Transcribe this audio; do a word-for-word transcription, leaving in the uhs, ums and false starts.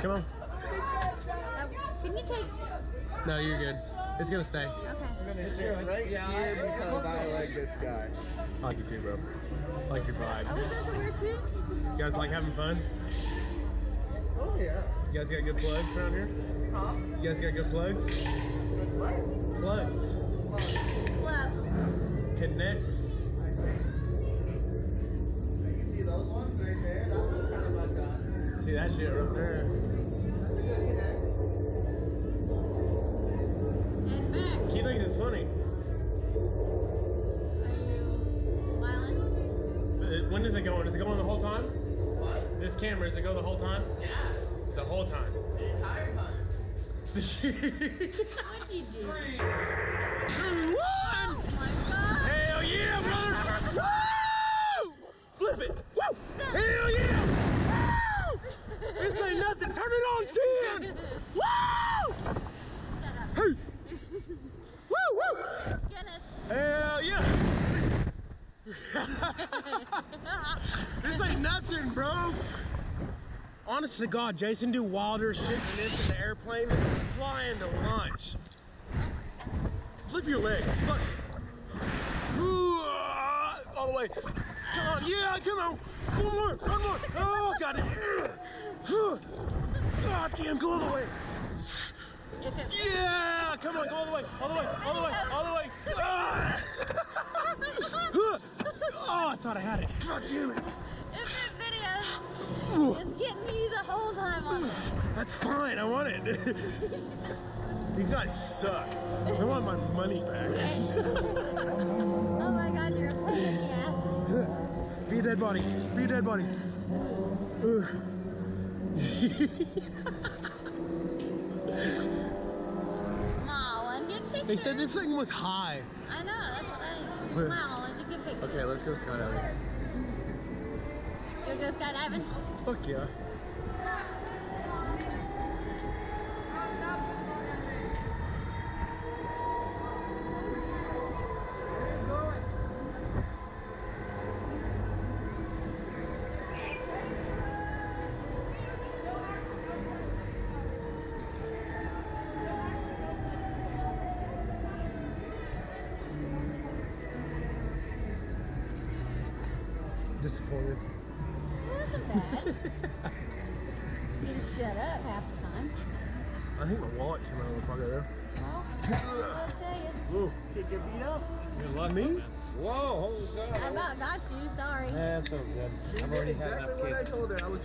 Come on. Oh, can you take? No, you're good. It's gonna stay. Okay. I'm gonna sit right here because I like this guy. I like you too, bro. I like your vibe. I was gonna wear shoes. You guys like having fun? Oh yeah. You guys got good plugs around here? Huh? You guys got good plugs? What? Plugs. Plugs. Connects. You see those ones right there? That one's kind of like that. See that shit right there? That's a good connect. Keep thinking it's funny. Are you smiling? When is it going? Is it going the whole time? What? This camera, does it go the whole time? Yeah. The whole time. The entire time. What'd you do? Three, two, one! Oh my god! Hell yeah, brother! Woo! Flip it! Woo! Hell yeah! Woo! This ain't nothing. Turn it on ten! Woo! Hey! Woo! Woo! Goodness. Hell yeah! This ain't nothing, bro! Honest to God, Jason do wilder shit than this in the airplane. Flying to lunch. Flip your legs. Fuck. Ooh, uh, all the way. Come on. Yeah, come on. One more. One more. Oh, God. God damn, go all the way. Yeah! Come on, go all the way, all the way, all the way, all the way! Oh, I thought I had it. God damn it! If it videos, it's getting me the whole time on it. That's fine, I want it. These guys suck. I want my money back. Oh my god, you're a pain in the ass. Be a dead body, be a dead body. Smile and get pictures. They said this thing was high. I know, that's what I mean. Smile and get pictures. Okay, let's go skydiving. You'll go skydiving? Fuck yeah. Disappointed. Wasn't bad. You shut up half the time. I think my wallet came out of the pocket there. Well, I'll tell you. Ooh. Kick your feet up. Good luck, me? Man. Whoa, holy God. I about got you, sorry. That's eh, so good. I've already had enough kicks. I told her I was